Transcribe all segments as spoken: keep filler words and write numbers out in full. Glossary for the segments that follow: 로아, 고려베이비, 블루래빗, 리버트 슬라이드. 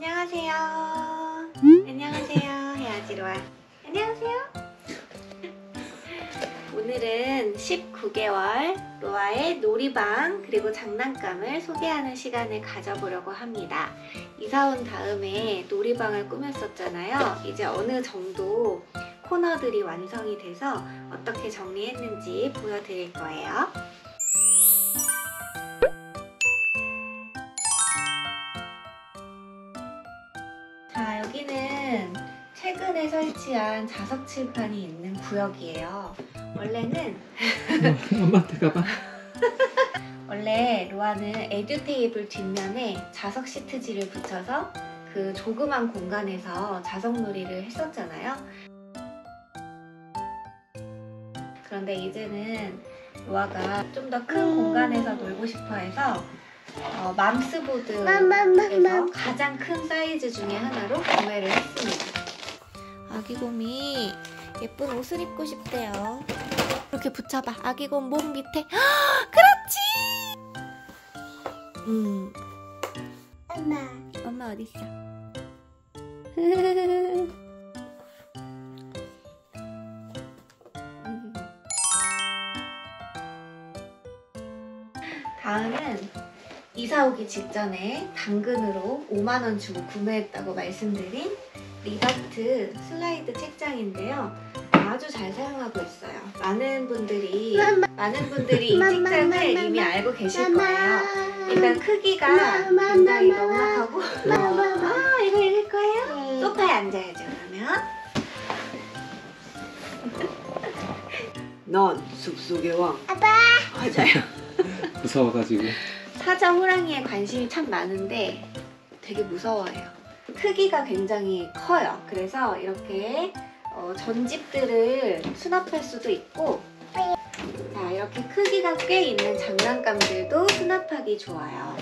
안녕하세요. 안녕하세요. 해야지 로아. 안녕하세요. 오늘은 십구 개월 로아의 놀이방 그리고 장난감을 소개하는 시간을 가져보려고 합니다. 이사 온 다음에 놀이방을 꾸몄었잖아요. 이제 어느 정도 코너들이 완성이 돼서 어떻게 정리했는지 보여드릴 거예요. 자, 여기는 최근에 설치한 자석 칠판이 있는 구역이에요. 원래는 엄마한테 가봐. 원래 로아는 에듀 테이블 뒷면에 자석 시트지를 붙여서 그 조그만 공간에서 자석 놀이를 했었잖아요. 그런데 이제는 로아가 좀 더 큰 음. 공간에서 놀고 싶어 해서 어, 맘스보드에서 가장 큰 사이즈 중에 하나로 구매를 했습니다. 아기곰이 예쁜 옷을 입고 싶대요. 이렇게 붙여봐. 아기곰 목 밑에. 허! 그렇지! 음. 엄마. 엄마 어딨어? 다음은 이사 오기 직전에 당근으로 오만 원 주고 구매했다고 말씀드린 리버트 슬라이드 책장인데요. 아주 잘 사용하고 있어요. 많은 분들이 마마. 많은 분들이 이 책장을 마마. 이미 알고 계실 마마. 거예요. 일단 크기가 마마. 굉장히 넉넉하고 아, 이거 읽을 거예요? 네. 소파에 앉아야죠. 그러면 넌 숲속의 왕. 아빠. 맞아요. 무서워가지고 사자 호랑이에 관심이 참 많은데 되게 무서워해요. 크기가 굉장히 커요. 그래서 이렇게 어, 전집들을 수납할 수도 있고, 자, 이렇게 크기가 꽤 있는 장난감들도 수납하기 좋아요.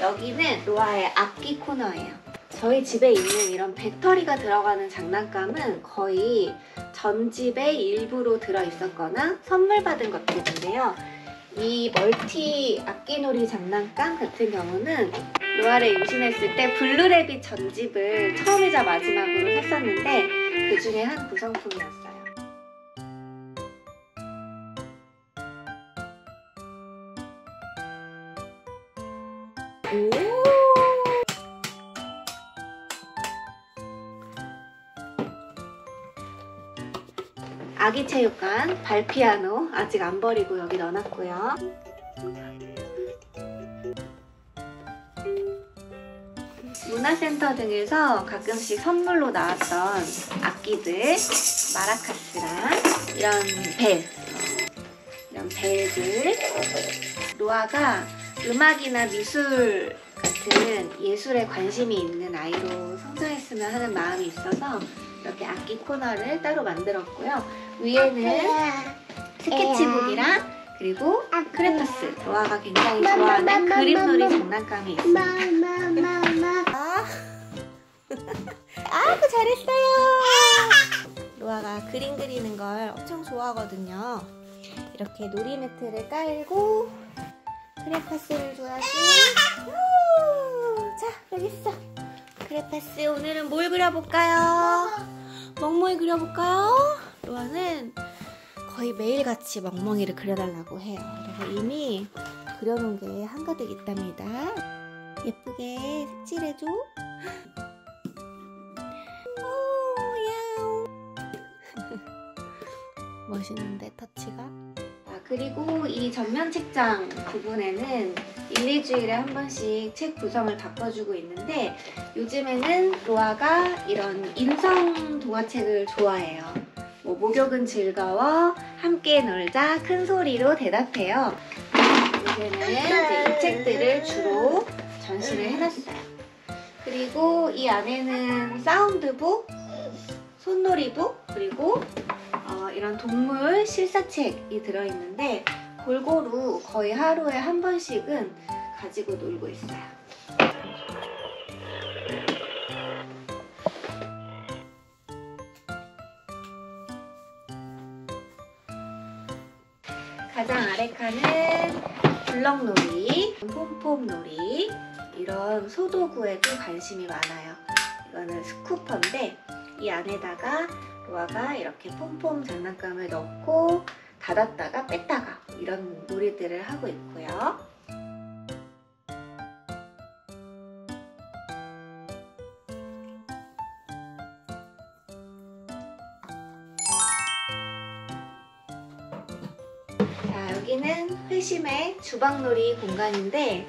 여기는 로아의 악기 코너예요. 저희 집에 있는 이런 배터리가 들어가는 장난감은 거의 전집의 일부로 들어있었거나 선물 받은 것들인데요. 이 멀티 악기놀이 장난감 같은 경우는 로아를 임신했을 때 블루래빗 전집을 처음이자 마지막으로 샀었는데 그 중에 한 구성품이었어요. 오! 아기 체육관, 발피아노 아직 안 버리고 여기 넣어놨고요. 문화센터 등에서 가끔씩 선물로 나왔던 악기들, 마라카스랑 이런 벨, 이런 벨들. 로아가 음악이나 미술 같은 예술에 관심이 있는 아이로 성장했으면 하는 마음이 있어서 이렇게 악기 코너를 따로 만들었고요. 위에는 스케치북이랑 그리고 크레파스, 로아가 굉장히 좋아하는 그림놀이 장난감이 있습니다. 아이고 잘했어요. 로아가 그림 그리는 걸 엄청 좋아하거든요. 이렇게 놀이 매트를 깔고 크레파스를 좋아하지. 자, 여기 있어. 크레파스, 오늘은 뭘 그려볼까요? 멍멍이 그려볼까요? 로아는 거의 매일같이 멍멍이를 그려달라고 해요. 그래서 이미 그려놓은 게 한가득 있답니다. 예쁘게 색칠해줘. 오, 야옹. 멋있는데 터치가? 아, 그리고 이 전면 책장 부분에는 일, 이주일에 한 번씩 책 구성을 바꿔주고 있는데 요즘에는 로아가 이런 인성 동화책을 좋아해요. 뭐, 목욕은 즐거워, 함께 놀자, 큰 소리로 대답해요. 요새는 이제 이 책들을 주로 전시를 해놨어요. 그리고 이 안에는 사운드북, 손놀이북, 그리고 어, 이런 동물 실사책이 들어있는데 골고루 거의 하루에 한 번씩은 가지고 놀고 있어요. 가장 아래 칸은 블럭놀이, 폼폼놀이, 이런 소도구에도 관심이 많아요. 이거는 스쿠퍼인데 이 안에다가 로아가 이렇게 폼폼 장난감을 넣고 닫았다가 뺐다가 이런 놀이들을 하고 있고요. 자, 여기는 회심의 주방놀이 공간인데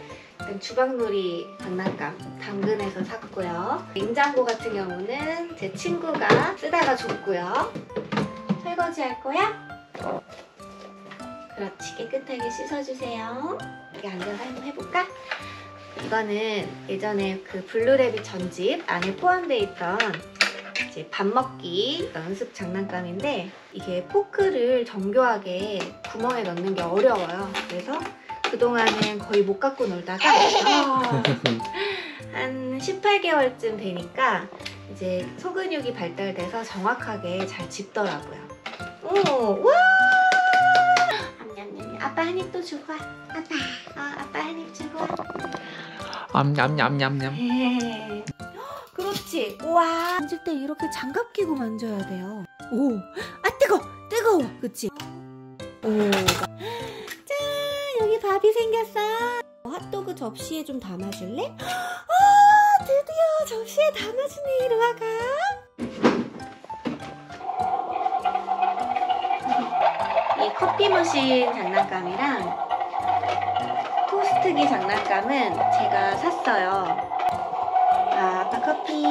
주방놀이 장난감 당근에서 샀고요. 냉장고 같은 경우는 제 친구가 쓰다가 줬고요. 설거지 할 거야? 그렇지, 깨끗하게 씻어주세요. 여기 앉아서 한번 해볼까? 이거는 예전에 그 블루래빗 전집 안에 포함되어 있던 이제 밥 먹기 연습 장난감인데 이게 포크를 정교하게 구멍에 넣는 게 어려워요. 그래서 그동안은 거의 못 갖고 놀다가 어, 한 십팔 개월쯤 되니까 이제 소근육이 발달돼서 정확하게 잘 집더라고요. 오, 와! 아빠 한 입 또 주고 와. 아빠, 어, 아빠 한 입 주고 와. 암냠냠냠냠. 예. 그렇지. 우와. 만질 때 이렇게 장갑 끼고 만져야 돼요. 오, 아 뜨거, 뜨거워. 그치? 오. 밥이 생겼어. 핫도그 접시에 좀 담아줄래? 아, 드디어 접시에 담아주네, 로아가. 이 커피 머신 장난감이랑 토스트기 장난감은 제가 샀어요. 아, 아빠 커피.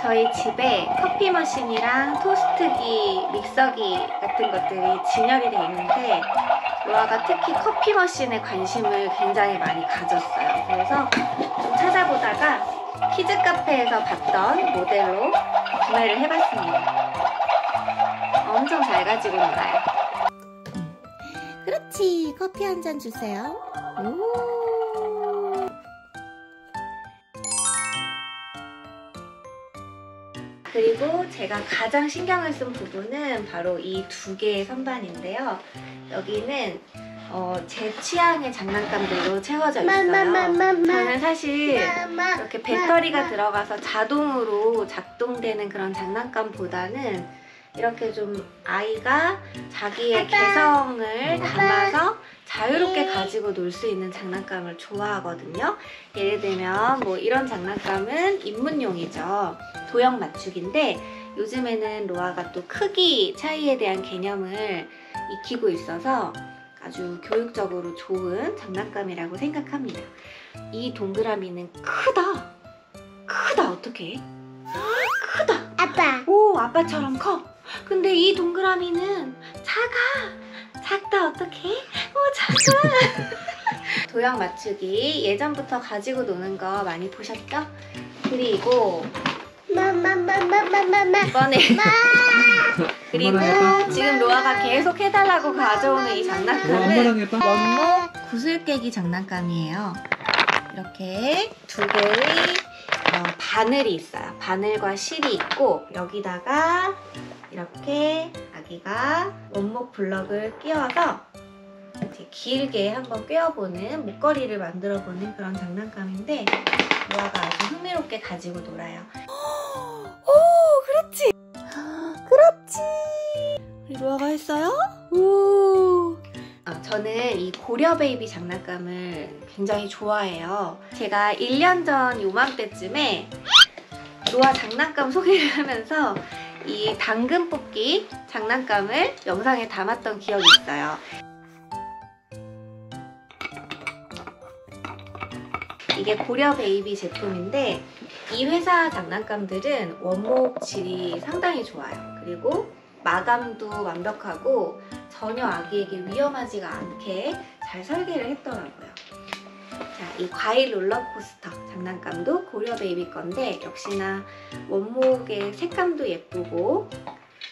저희 집에 커피 머신이랑 토스트기, 믹서기 같은 것들이 진열이 되어 있는데 로아가 특히 커피 머신에 관심을 굉장히 많이 가졌어요. 그래서 좀 찾아보다가 키즈 카페에서 봤던 모델로 구매를 해봤습니다. 엄청 잘 가지고 놀아요. 그렇지, 커피 한 잔 주세요. 오. 그리고 제가 가장 신경을 쓴 부분은 바로 이 두 개의 선반인데요. 여기는 어, 제 취향의 장난감들로 채워져 있어요. 저는 사실 이렇게 배터리가 들어가서 자동으로 작동되는 그런 장난감보다는 이렇게 좀 아이가 자기의 개성을 담아서 자유롭게 가지고 놀 수 있는 장난감을 좋아하거든요. 예를 들면 뭐 이런 장난감은 입문용이죠. 도형 맞추기인데 요즘에는 로아가 또 크기 차이에 대한 개념을 익히고 있어서 아주 교육적으로 좋은 장난감이라고 생각합니다. 이 동그라미는 크다! 크다! 어떡해? 크다! 아빠! 오, 아빠처럼 커! 근데 이 동그라미는 작아! 작다 어떡해? 오, 작아! 도형 맞추기 예전부터 가지고 노는 거 많이 보셨죠? 그리고 마마마마마마마 이번에 그리고 지금 로아가 계속 해달라고 가져오는 이 장난감은 원목 구슬깨기 장난감이에요. 이렇게 두 개의 어, 바늘이 있어요. 바늘과 실이 있고 여기다가 이렇게 아기가 원목 블럭을 끼워서 이제 길게 한번 꿰어보는 목걸이를 만들어보는 그런 장난감인데 로아가 아주 흥미롭게 가지고 놀아요. 오, 그렇지! 그렇지! 우리 로아가 했어요? 오! 어, 저는 이 고려베이비 장난감을 굉장히 좋아해요. 제가 일 년 전 요맘때쯤에 로아 장난감 소개를 하면서 이 당근 뽑기 장난감을 영상에 담았던 기억이 있어요. 이게 고려베이비 제품인데 이 회사 장난감들은 원목 질이 상당히 좋아요. 그리고 마감도 완벽하고 전혀 아기에게 위험하지가 않게 잘 설계를 했더라고요. 자, 이 과일 롤러코스터 장난감도 고려베이비 건데 역시나 원목의 색감도 예쁘고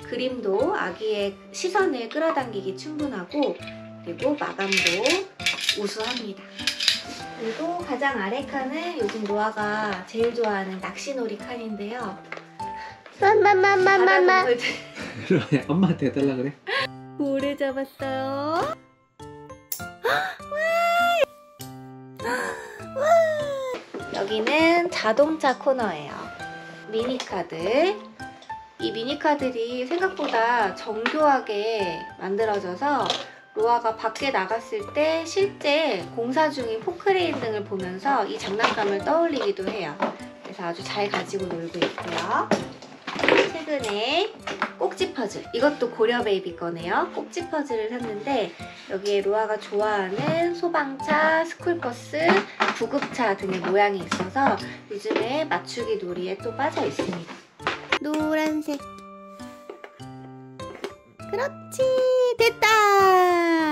그림도 아기의 시선을 끌어당기기 충분하고 그리고 마감도 우수합니다. 그리고 가장 아래 칸은 요즘 로아가 제일 좋아하는 낚시놀이 칸인데요. 마마마마마마 엄마한테 해달라 그래? 모래 잡았어요. 와! 여기는 자동차 코너예요. 미니카들. 이 미니카들이 생각보다 정교하게 만들어져서 로아가 밖에 나갔을 때 실제 공사 중인 포크레인 등을 보면서 이 장난감을 떠올리기도 해요. 그래서 아주 잘 가지고 놀고 있고요. 최근에 꼭지 퍼즐, 이것도 고려베이비 거네요. 꼭지 퍼즐을 샀는데 여기에 로아가 좋아하는 소방차, 스쿨버스, 구급차 등의 모양이 있어서 요즘에 맞추기 놀이에 또 빠져 있습니다. 노란색, 그렇지, 됐다.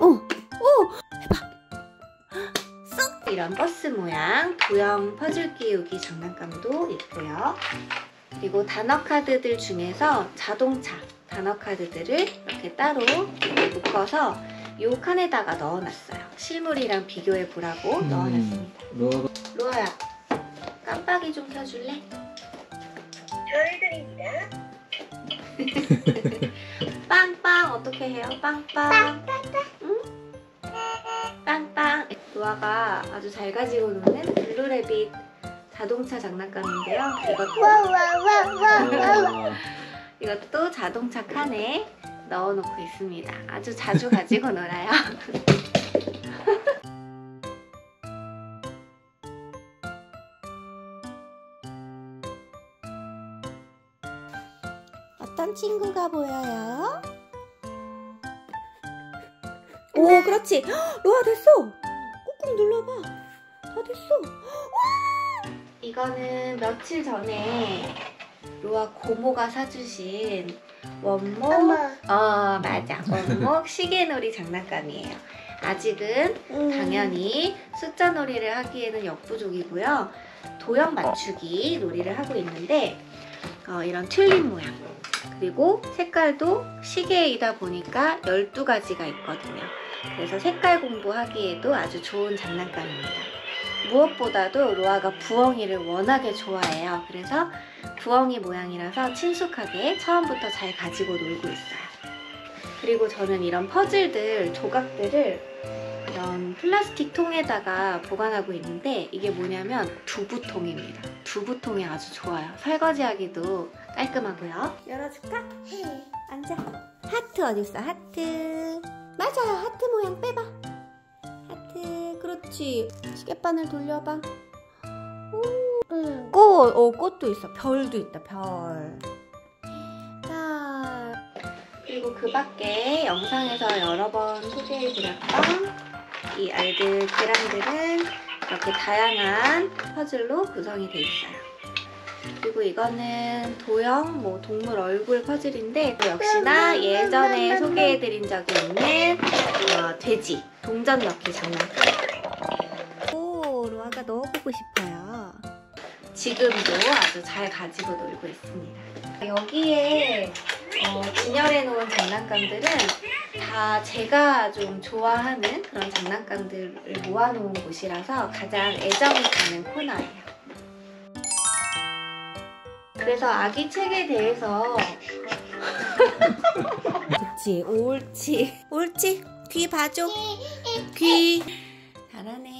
오, 오, 해봐. 쏙. 이런 버스 모양 도형 퍼즐 끼우기 장난감도 있고요. 그리고 단어 카드들 중에서 자동차 단어 카드들을 이렇게 따로 이렇게 묶어서 이 칸에다가 넣어놨어요. 실물이랑 비교해 보라고 음, 넣어놨습니다. 로아... 로아야, 깜빡이 좀 켜줄래? 별들입니다. 빵빵 어떻게 해요? 빵빵. 응? 빵빵. 로아가 아주 잘 가지고 노는 블루래빗 자동차 장난감인데요. 이것도, 이것도 자동차 칸에 넣어놓고 있습니다. 아주 자주 가지고 놀아요. 어떤 친구가 보여요? 오, 그렇지! 로아, 됐어! 꾹꾹 눌러봐. 다 됐어. 와! 이거는 며칠 전에 로아 고모가 사주신 원목, 어 맞아, 원목 시계놀이 장난감이에요. 아직은 음. 당연히 숫자놀이를 하기에는 역부족이고요. 도형 맞추기 놀이를 하고 있는데 어, 이런 튤립 모양, 그리고 색깔도 시계이다 보니까 열두 가지가 있거든요. 그래서 색깔 공부하기에도 아주 좋은 장난감입니다. 무엇보다도 로아가 부엉이를 워낙에 좋아해요. 그래서 부엉이 모양이라서 친숙하게 처음부터 잘 가지고 놀고 있어요. 그리고 저는 이런 퍼즐들, 조각들을 이런 플라스틱 통에다가 보관하고 있는데 이게 뭐냐면 두부통입니다. 두부통이 아주 좋아요. 설거지하기도 깔끔하고요. 열어줄까? 응. 앉아. 하트 어딨어? 하트. 맞아, 하트 모양 빼봐. 그렇지. 시계바늘 돌려봐. 오, 응. 꽃! 어, 꽃도 있어. 별도 있다, 별. 자. 그리고 그 밖에 영상에서 여러 번 소개해드렸던 이 알들그랑들은 이렇게 다양한 퍼즐로 구성이 되어 있어요. 그리고 이거는 도형, 뭐 동물 얼굴 퍼즐인데 역시나 예전에 소개해드린 적이 없는 어, 돼지 동전 넣기 장난감. 오, 로아가 넣어보고 싶어요. 지금도 아주 잘 가지고 놀고 있습니다. 여기에 어, 진열해 놓은 장난감들은 다 제가 좀 좋아하는 그런 장난감들을 모아놓은 곳이라서 가장 애정이 가는 코너예요. 그래서 아기 책에 대해서 옳지, 옳지, 옳지. 귀 봐줘. 귀. 잘하네.